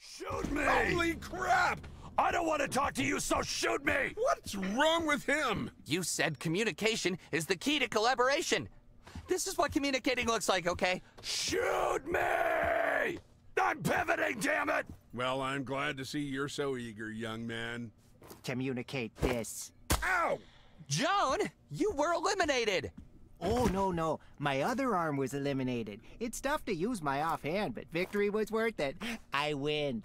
Shoot me! Holy crap! I don't want to talk to you, so shoot me! What's wrong with him? You said communication is the key to collaboration. This is what communicating looks like, okay? Shoot me! I'm pivoting, damn it! Well, I'm glad to see you're so eager, young man. Communicate this. Ow! Joan, you were eliminated! Oh, no, no. My other arm was eliminated. It's tough to use my offhand, but victory was worth it. I win.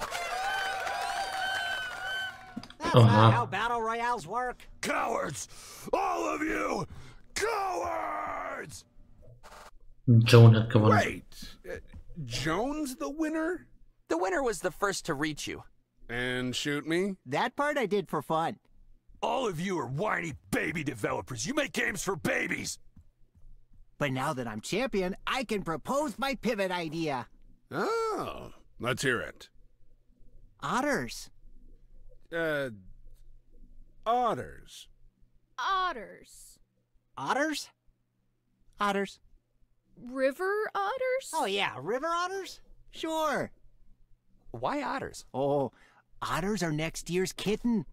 That's not how battle royales work. Cowards! All of you! Cowards! Joan had come on. Wait! Joan's the winner? The winner was the first to reach you. And shoot me? That part I did for fun. All of you are whiny baby developers. You make games for babies! But now that I'm champion, I can propose my pivot idea. Oh, let's hear it. Otters. Otters. Otters. Otters? Otters. River otters? Oh yeah, river otters? Sure. Why otters? Oh, otters are next year's kitten.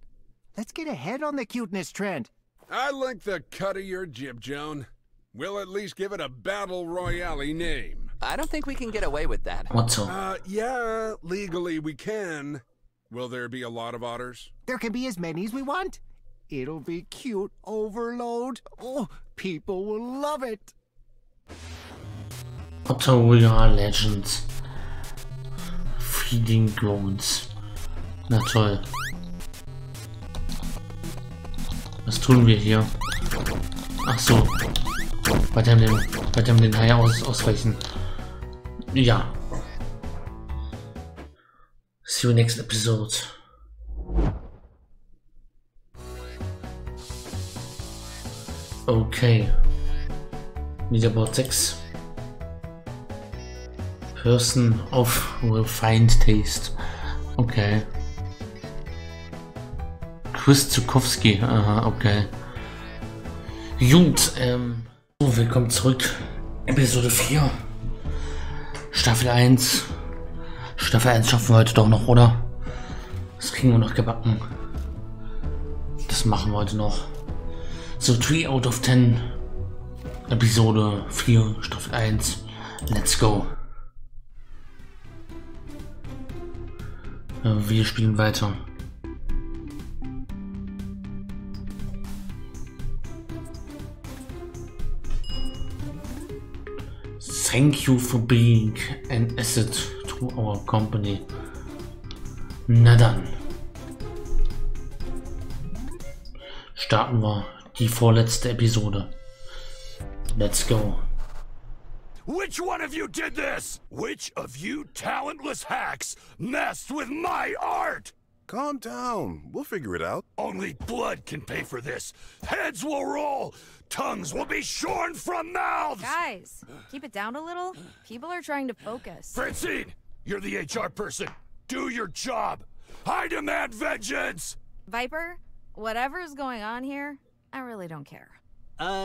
Let's get ahead on the cuteness trend. I like the cut of your jib, Joan. We'll at least give it a battle royale name. I don't think we can get away with that. What's up? Yeah, legally we can. Will there be a lot of otters? There can be as many as we want. It'll be cute overload. Oh, people will love it. Otter, we are legends. Feeding goats. Na toll. Was tun wir hier? Ach so. Bei dem den Hai ausweichen. Ja. See you next episode. Okay. Leaderboard 6. Person of refined taste. Okay. Chris Zukowski. Aha, okay. Gut, So, willkommen zurück. Episode 4. Staffel 1. Staffel 1 schaffen wir heute doch noch, oder? Das kriegen wir noch gebacken. Das machen wir heute noch. So, 3 out of 10. Episode 4, Staffel 1. Let's go. Wir spielen weiter. Thank you for being an asset to our company. Na dann. Starten wir die vorletzte Episode. Let's go. Which one of you did this? Which of you talentless hacks messed with my art? Calm down. We'll figure it out. Only blood can pay for this. Heads will roll. Tongues will be shorn from mouths. Guys, keep it down a little. People are trying to focus. Francine, you're the HR person. Do your job. I demand vengeance. Viper, whatever's going on here, I really don't care.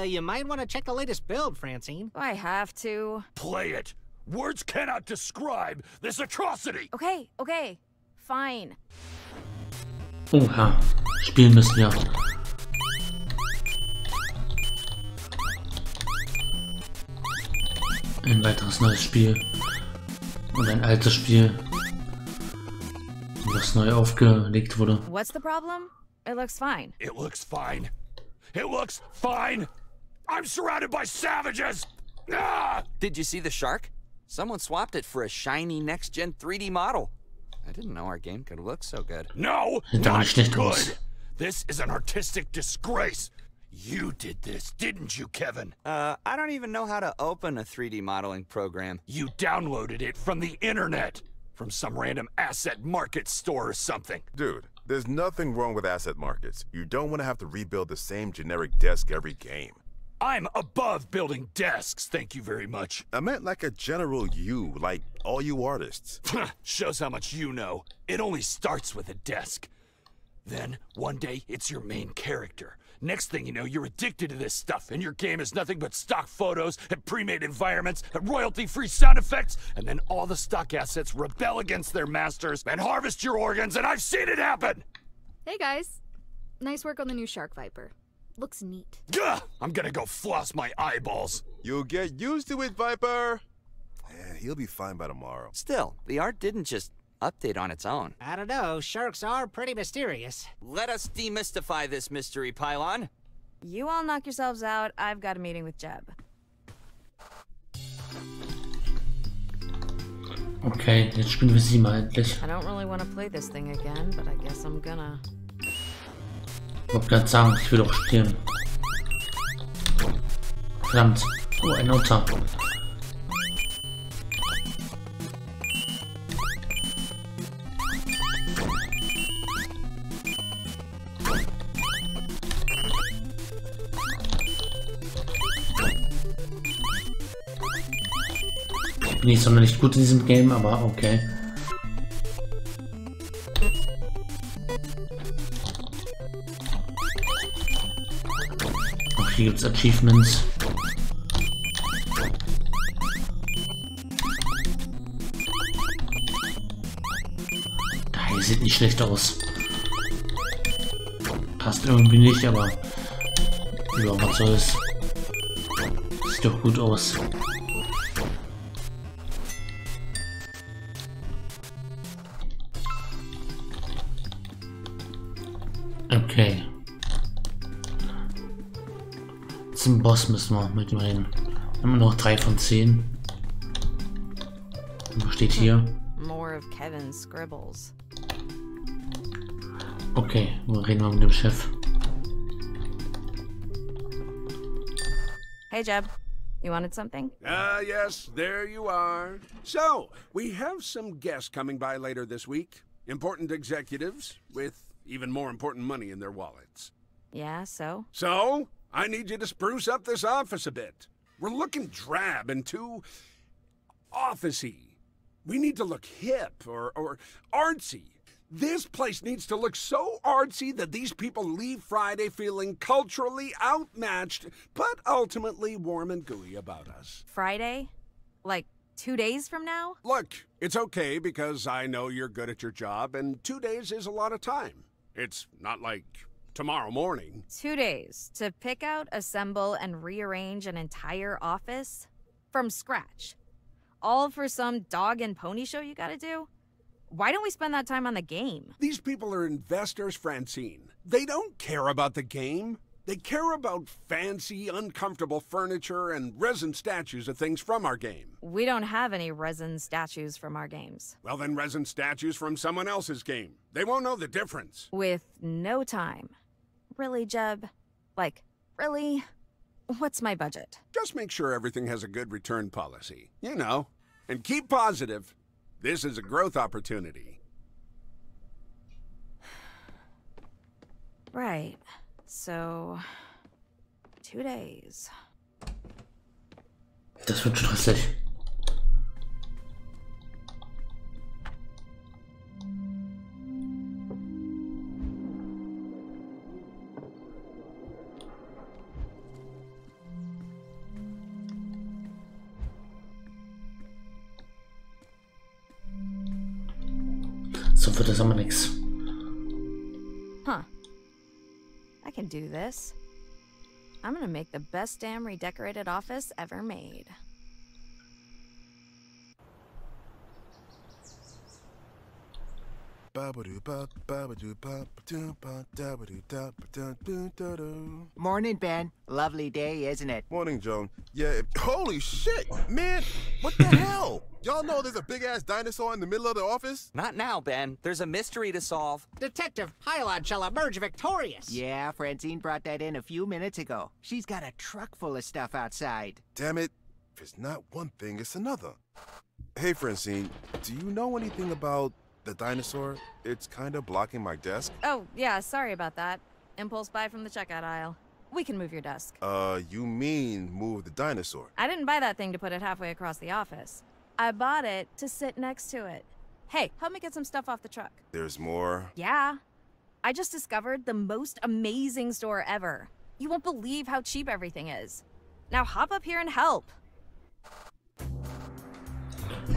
You might want to check the latest build, Francine. I have to. Play it. Words cannot describe this atrocity. Okay, okay. Fine. Oha, spielen müssen ja. Ein weiteres neues Spiel. Und ein altes Spiel. Was neu aufgelegt wurde. What's the problem? It looks fine. It looks fine. It looks fine. I'm surrounded by savages. Ah! Did you see the shark? Someone swapped it for a shiny next-gen 3D model. I didn't know our game could look so good. No, not good. This is an artistic disgrace. You did this, didn't you, Kevin? I don't even know how to open a 3D modeling program. You downloaded it from the internet. From some random asset market store or something. Dude, there's nothing wrong with asset markets. You don't want to have to rebuild the same generic desk every game. I'm above building desks, thank you very much. I meant like a general you, like all you artists. Shows how much you know. It only starts with a desk. Then, one day, it's your main character. Next thing you know, you're addicted to this stuff, and your game is nothing but stock photos and pre-made environments and royalty-free sound effects, and then all the stock assets rebel against their masters and harvest your organs, and I've seen it happen! Hey guys, nice work on the new shark, Viper. Looks neat. Gah! I'm gonna go floss my eyeballs. You'll get used to it, Viper! Yeah, he'll be fine by tomorrow. Still, the art didn't just update on its own. I don't know, sharks are pretty mysterious. Let us demystify this mystery, Pylon. You all knock yourselves out, I've got a meeting with Jeb. Okay, jetzt spielen wir sie mal endlich. I don't really want to play this thing again, but I guess I'm gonna. Ich wollte gerade sagen, ich will doch spielen. Verdammt. Oh, ein Otter. Bin ich sondern nicht gut in diesem Game, aber okay. Auch hier gibt es Achievements. Daher sieht nicht schlecht aus. Passt irgendwie nicht, aber ja, was soll's. Sieht doch gut aus. Okay. Zum Boss müssen wir mit ihm reden. Immer noch 3 von 10. Was steht hier? More of Kevin's scribbles. Okay, reden wir mit dem Chef. Hey Jeb, you wanted something? Yes, there you are. So, we have some guests coming by later this week. Important executives with even more important money in their wallets. Yeah, so? So, I need you to spruce up this office a bit. We're looking drab and too officey. We need to look hip or artsy. This place needs to look so artsy that these people leave Friday feeling culturally outmatched, but ultimately warm and gooey about us. Friday? Like 2 days from now? Look, it's okay because I know you're good at your job, and 2 days is a lot of time. It's not like tomorrow morning. 2 days to pick out, assemble, and rearrange an entire office from scratch. All for some dog and pony show you gotta do? Why don't we spend that time on the game? These people are investors, Francine. They don't care about the game. They care about fancy, uncomfortable furniture and resin statues of things from our game. We don't have any resin statues from our games. Well, then resin statues from someone else's game. They won't know the difference. With no time. Really, Jeb? Like, really? What's my budget? Just make sure everything has a good return policy. You know. And keep positive. This is a growth opportunity. Right. So, 2 days. Das wird stressig. So wird das aber nichts. I can do this. I'm gonna make the best damn redecorated office ever made. Morning, Ben. Lovely day, isn't it? Morning, Joan. Yeah, holy shit, man! What the hell? Y'all know there's a big-ass dinosaur in the middle of the office? Not now, Ben. There's a mystery to solve. Detective Pylon shall emerge victorious. Yeah, Francine brought that in a few minutes ago. She's got a truck full of stuff outside. Damn it. If it's not one thing, it's another. Hey, Francine, do you know anything about the dinosaur? It's kind of blocking my desk. Oh, yeah, sorry about that. Impulse buy from the checkout aisle. We can move your desk. You mean move the dinosaur? I didn't buy that thing to put it halfway across the office. I bought it to sit next to it. Hey, help me get some stuff off the truck. There's more? Yeah. I just discovered the most amazing store ever. You won't believe how cheap everything is. Now hop up here and help.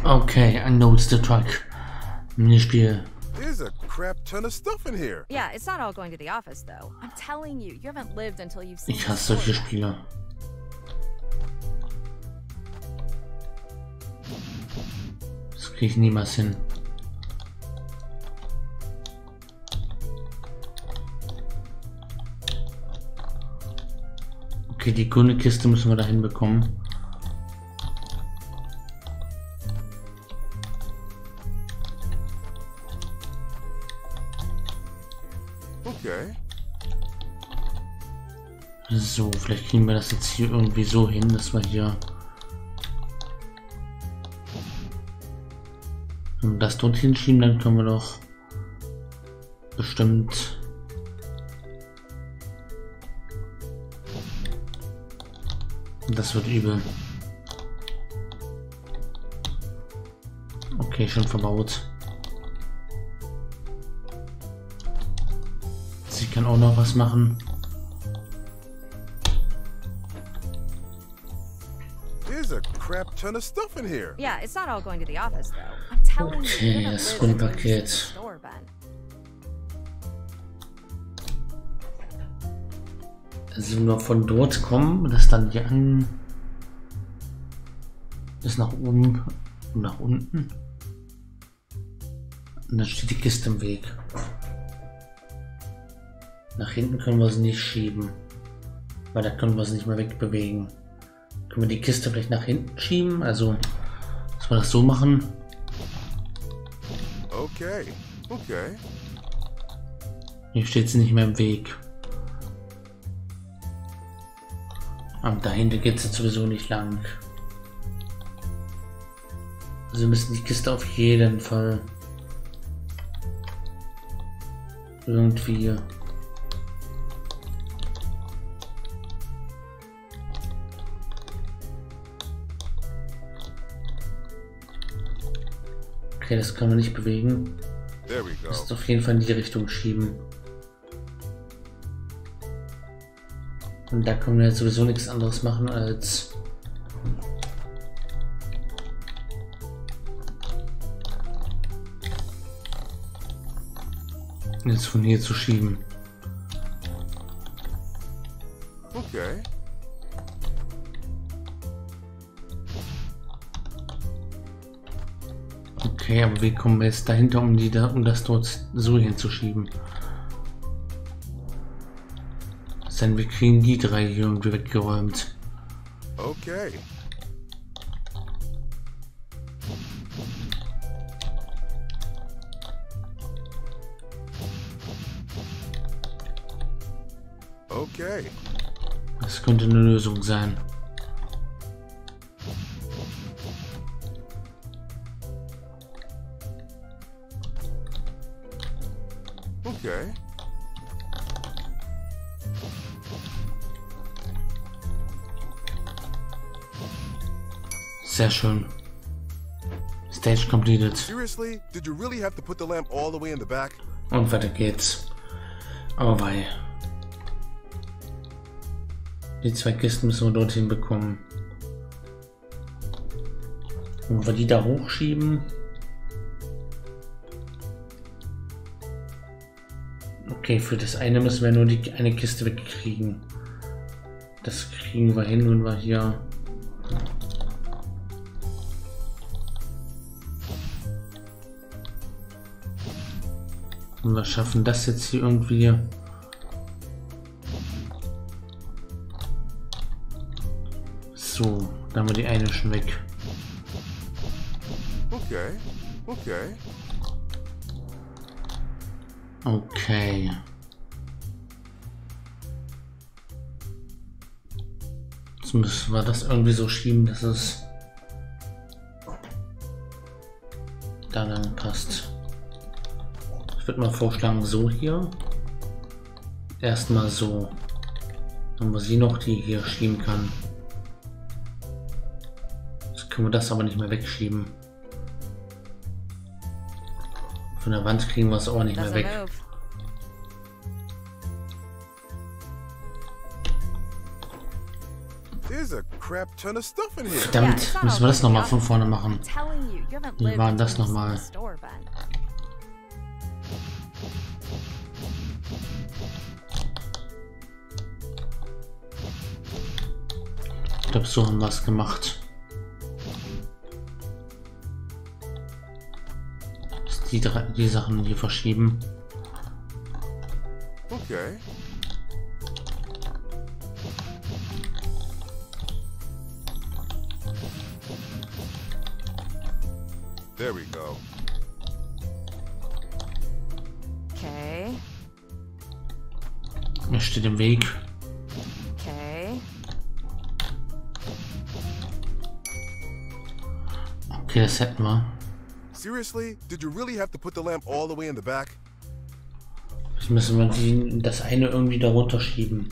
Okay, I noticed the truck. Minispiel. There's a crap ton of stuff in here. Yeah, it's not all going to the office though. I'm telling you, you haven't lived until you've seen. Ich hasse solche Spiele. Das krieg ich niemals hin. Okay, die grüne Kiste müssen wir da hinbekommen. Okay. So, vielleicht kriegen wir das jetzt hier irgendwie so hin, dass wir hier... Wenn wir das dorthin schieben, dann können wir doch bestimmt... Das wird übel. Okay, schon verbaut. Sie kann auch noch was machen. Okay, das ist ein Paket. Also nur von dort kommen und das dann hier an bis nach oben und nach unten. Und dann steht die Kiste im Weg. Nach hinten können wir sie nicht schieben, weil da können wir sie nicht mehr wegbewegen. Können wir die Kiste vielleicht nach hinten schieben? Also, dass wir das so machen. Okay, okay. Hier steht sie nicht mehr im Weg. Aber dahinter geht es jetzt sowieso nicht lang. Also wir müssen die Kiste auf jeden Fall irgendwie okay, das können wir nicht bewegen. Das ist auf jeden Fall in die Richtung schieben. Und da können wir jetzt sowieso nichts anderes machen als jetzt von hier zu schieben. Okay. Okay, aber wie kommen wir jetzt dahinter, um die da, um das dort so hinzuschieben? Denn wir kriegen die drei hier irgendwie weggeräumt. Okay. Okay. Das könnte eine Lösung sein. Okay. Sehr schön. Stage completed. Und weiter geht's. Aber wei. Die zwei Kisten müssen wir dorthin bekommen. Und wir die da hochschieben. Okay, für das eine müssen wir nur die eine Kiste wegkriegen. Das kriegen wir hin, wenn wir hier... Und wir schaffen das jetzt hier irgendwie. So, dann haben wir die eine schon weg. Okay, okay. Okay. Jetzt müssen wir das irgendwie so schieben, dass es da lang passt. Ich würde mal vorschlagen, so hier. Erstmal so. Wenn wir sie noch die hier schieben kann. Jetzt können wir das aber nicht mehr wegschieben. Von der Wand kriegen wir es auch nicht mehr weg. Damit müssen wir das nochmal von vorne machen. Wie war das nochmal? Ich glaube, so haben wir es gemacht. Die Sachen hier verschieben. Okay. There we go. Okay. Er steht im Weg. Okay. Okay, das hätten wir. Seriously? Did you really have to put the lamp all the way in the back? Jetzt müssen wir das eine irgendwie darunter schieben.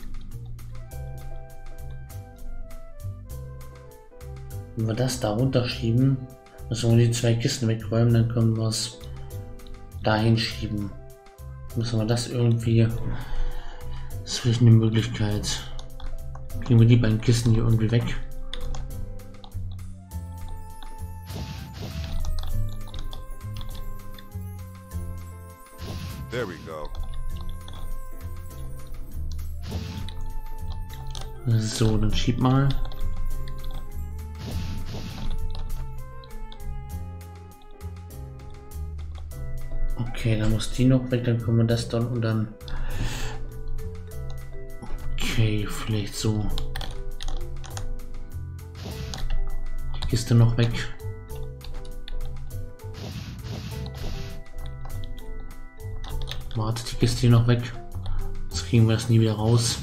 Wenn wir das darunter schieben, müssen wir die zwei Kisten wegräumen, dann können wir es dahin schieben. Müssen wir das irgendwie. Das ist vielleicht eine Möglichkeit. Kriegen wir die beiden Kisten hier irgendwie weg. There we go. So, dann schieb mal. Okay, dann muss die noch weg, dann können wir das dann und dann. Okay, vielleicht so. Die Kiste noch weg. Warte, die Kiste hier noch weg. Jetzt kriegen wir das nie wieder raus.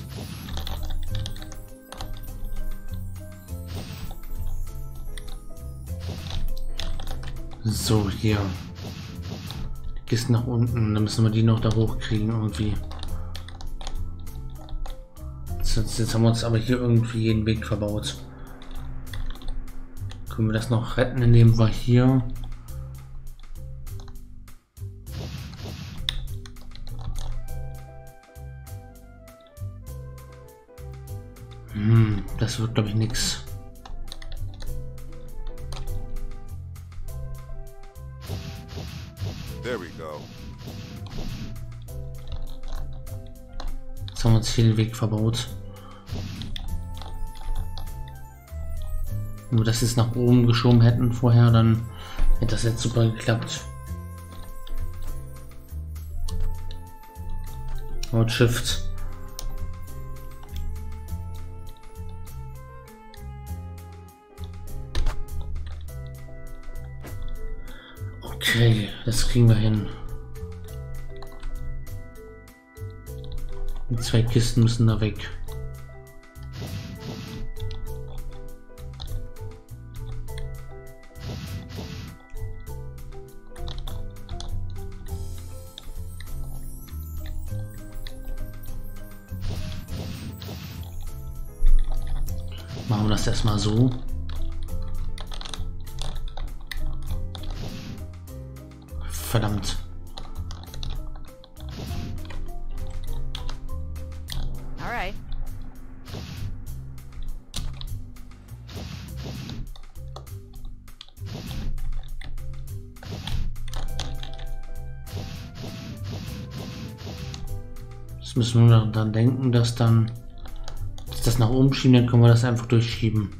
So, hier. Die Kiste nach unten. Dann müssen wir die noch da hochkriegen irgendwie. Jetzt haben wir uns aber hier irgendwie jeden Weg verbaut. Können wir das noch retten, indem wir hier... das wird, glaube ich, nichts. Jetzt haben wir uns hier den Weg verbaut. Wenn wir das jetzt nach oben geschoben hätten vorher, dann hätte das jetzt super geklappt. Hold Shift. Okay, das kriegen wir hin. Die zwei Kisten müssen da weg. Machen wir das erstmal so. Verdammt. Alright. Jetzt müssen wir dann denken, dass das nach oben schieben, dann können wir das einfach durchschieben.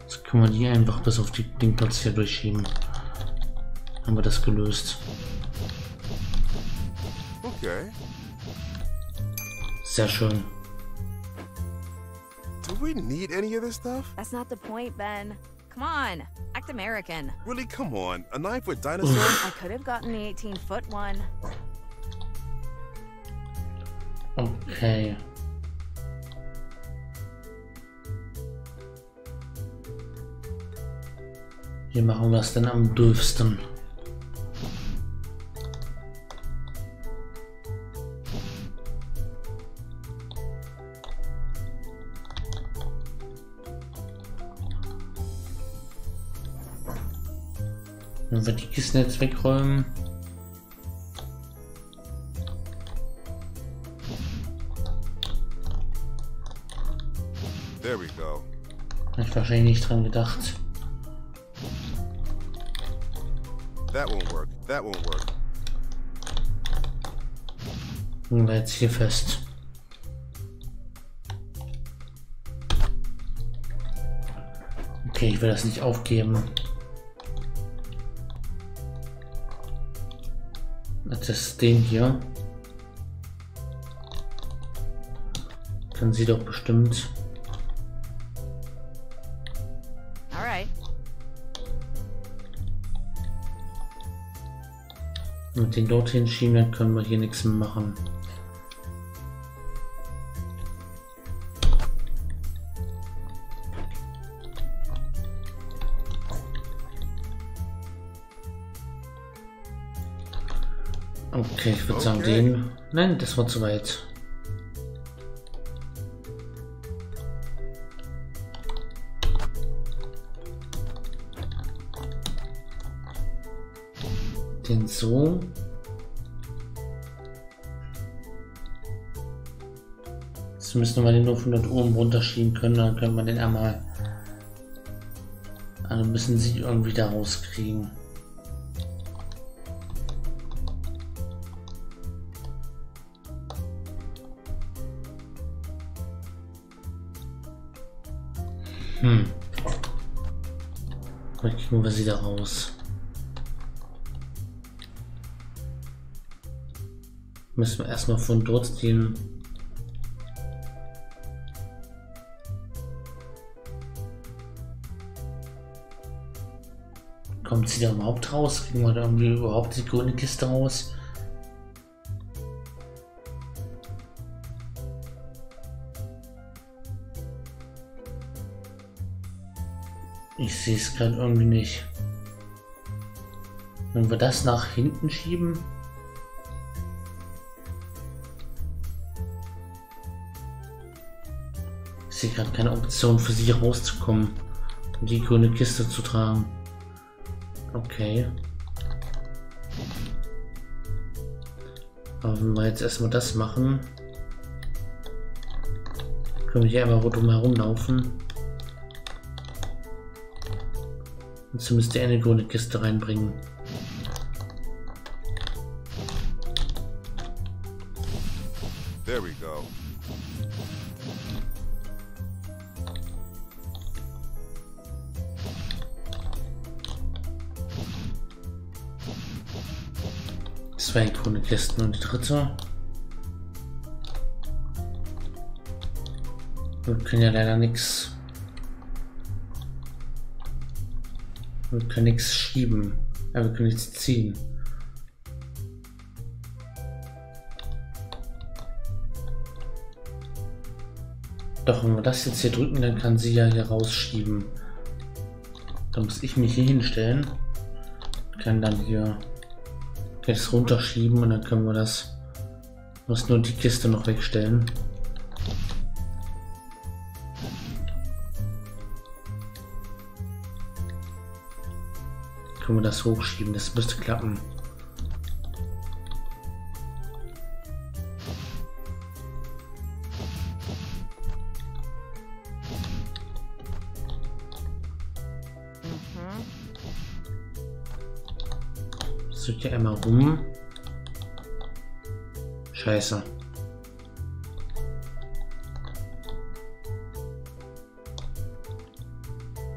Jetzt können wir die einfach bis auf den Platz hier durchschieben. Haben wir das gelöst. Okay. Sehr schön. Do we need any of this stuff? That's not the point, Ben. Come on, act American. Really, come on. A knife with dinosaurs? I could have gotten the 18-foot one. Okay. Hier machen wir es dann am dürfsten. Wenn wir die Kisten jetzt wegräumen. There we go. Hat wahrscheinlich nicht dran gedacht. That won't work. That won't work. Und jetzt hier fest. Okay, ich will das nicht aufgeben. Das ist den hier. Kann sie doch bestimmt. Alright. Mit den dorthin schieben, dann können wir hier nichts machen. Okay, ich würde sagen, den. Nein, das war zu weit. Den so. Jetzt müssen wir den nur von dort oben runterschieben können, dann können wir den einmal. Also müssen sie irgendwie da rauskriegen. Dann kriegen wir sie da raus. Müssen wir erstmal von dort den. Kommt sie da überhaupt raus? Kriegen wir da irgendwie überhaupt die grüne Kiste raus? Ich sehe es gerade irgendwie nicht. Wenn wir das nach hinten schieben. Ich sehe gerade keine Option für sie rauszukommen und die grüne Kiste zu tragen. Okay. Aber wenn wir jetzt erstmal das machen, können wir hier einfach rundum herumlaufen. Jetzt müsste er eine grüne Kiste reinbringen. There we go. Zwei grüne Kisten und die dritte. Wir können ja leider nichts. Wir können nichts schieben, aber wir können nichts ziehen. Doch, wenn wir das jetzt hier drücken, dann kann sie ja hier rausschieben. Da muss ich mich hier hinstellen. Kann dann hier das runterschieben und dann können wir das. Muss nur die Kiste noch wegstellen. Können wir das hochschieben, das müsste klappen. So, hier einmal rum. Scheiße.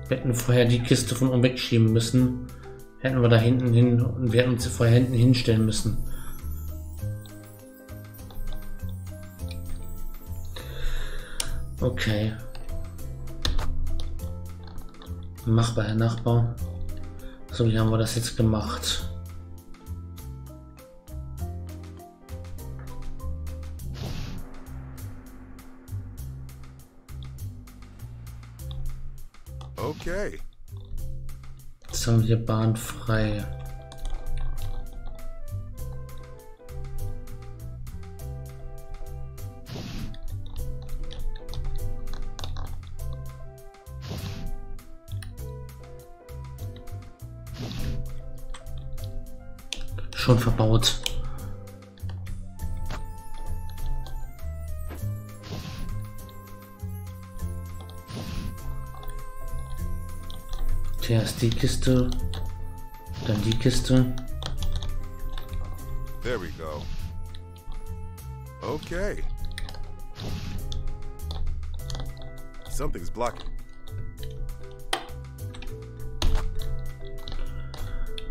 Wir hätten vorher die Kiste von oben wegschieben müssen. Hätten wir da hinten hin und wir hätten uns vorher hinten hinstellen müssen. Okay. Machbar, Herr Nachbar. So, wie haben wir das jetzt gemacht? Okay. Haben wir Bahn frei. Schon verbaut. Zuerst die Kiste, dann die Kiste. There we go. Okay. Something's blocking.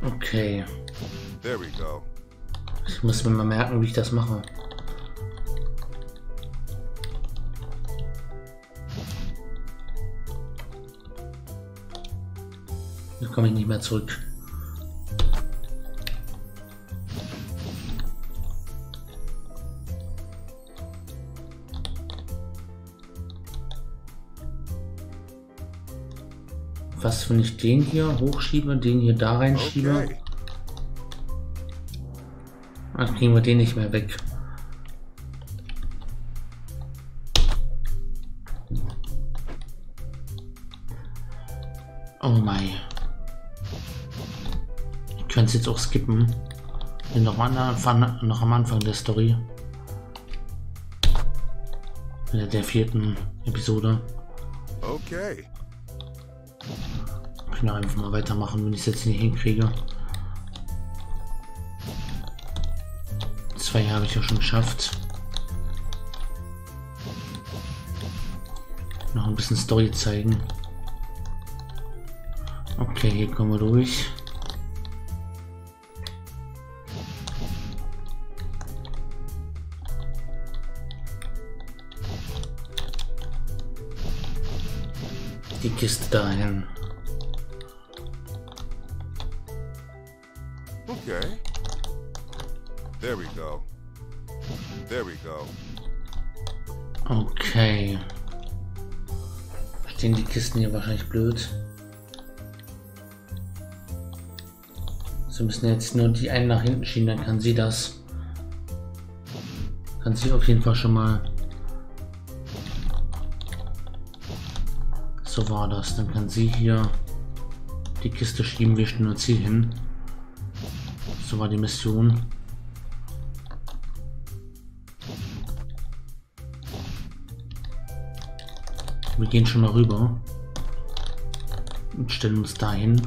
Okay. There we go. Ich muss mir mal merken, wie ich das mache. Da komme ich nicht mehr zurück. Was, wenn ich den hier hochschiebe, den hier da reinschiebe? Okay. Dann kriegen wir den nicht mehr weg. Oh mein. Ich könnte es jetzt auch skippen. Bin noch am Anfang der Story. Der vierten Episode. Okay. Ich kann einfach mal weitermachen, wenn ich es jetzt nicht hinkriege. 2 habe ich ja schon geschafft. Noch ein bisschen Story zeigen. Okay, hier kommen wir durch. Die Kiste dahin. Okay. There we go. There we go. Okay. Stehen die Kisten hier wahrscheinlich blöd. Sie müssen jetzt nur die einen nach hinten schieben, dann kann sie das. Kann sie auf jeden Fall schon mal. So war das. Dann kann sie hier die Kiste schieben, wir stellen nur Ziel hin. So war die Mission. Wir gehen schon mal rüber und stellen uns dahin.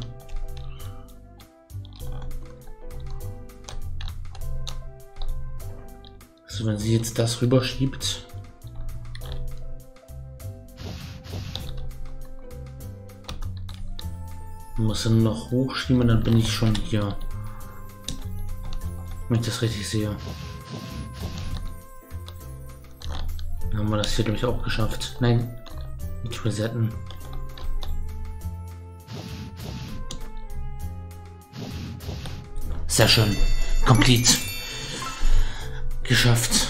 So, wenn sie jetzt das rüberschiebt, muss dann noch hochschieben, dann bin ich schon hier. Wenn ich das richtig sehe. Dann haben wir das hier nämlich auch geschafft. Nein. Nicht resetten. Sehr schön. Komplett. Geschafft.